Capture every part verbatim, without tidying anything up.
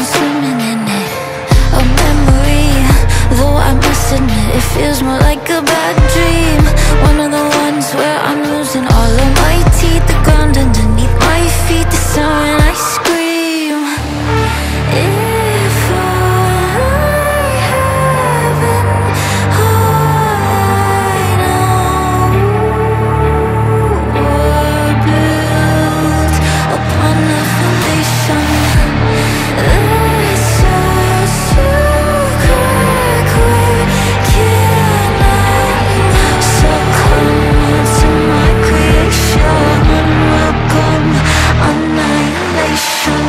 been swimming in it, a memory. Though I must admit, it feels more like a bad dream. One of the ones where I'm losing all of my teeth, the ground underneath my feet, the sound when I scream. If I haven't hide out or built upon a foundation that is so secret, where can I? So come to my creation and welcome annihilation.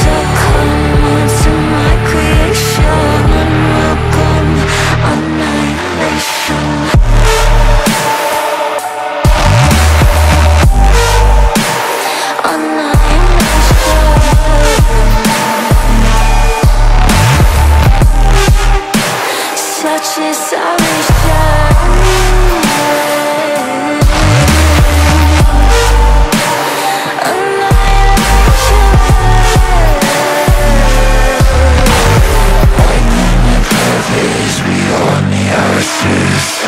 So come to my creation and welcome annihilation. Such is salvation. Annihilation. My path is beyond the ashes.